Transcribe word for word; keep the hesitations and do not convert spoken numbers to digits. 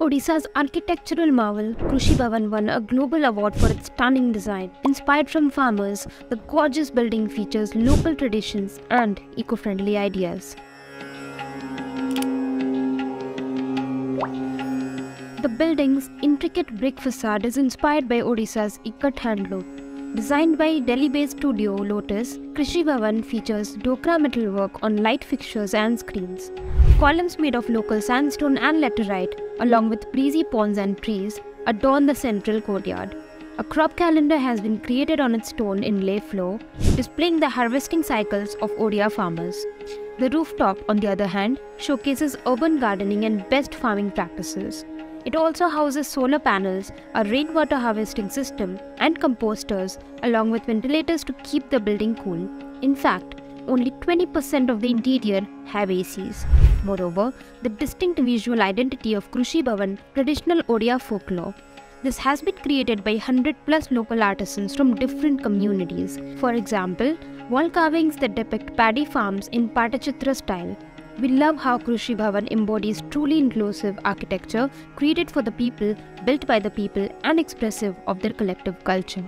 Odisha's architectural marvel, Krushi Bhavan won a global award for its stunning design. Inspired from farmers, the gorgeous building features local traditions and eco-friendly ideas. The building's intricate brick facade is inspired by Odisha's Ikat Handloom. Designed by Delhi-based studio Lotus, Krushi Bhavan features Dokra metalwork on light fixtures and screens. Columns made of local sandstone and laterite, along with breezy ponds and trees, adorn the central courtyard. A crop calendar has been created on its stone inlay floor, displaying the harvesting cycles of Odia farmers. The rooftop, on the other hand, showcases urban gardening and best farming practices. It also houses solar panels, a rainwater harvesting system, and composters, along with ventilators to keep the building cool. In fact, only twenty percent of the interior have A Cs. Moreover, the distinct visual identity of Krushi Bhavan, traditional Odia folklore. This has been created by one hundred plus local artisans from different communities. For example, wall carvings that depict paddy farms in Patachitra style. We love how Krushi Bhavan embodies truly inclusive architecture created for the people, built by the people, and expressive of their collective culture.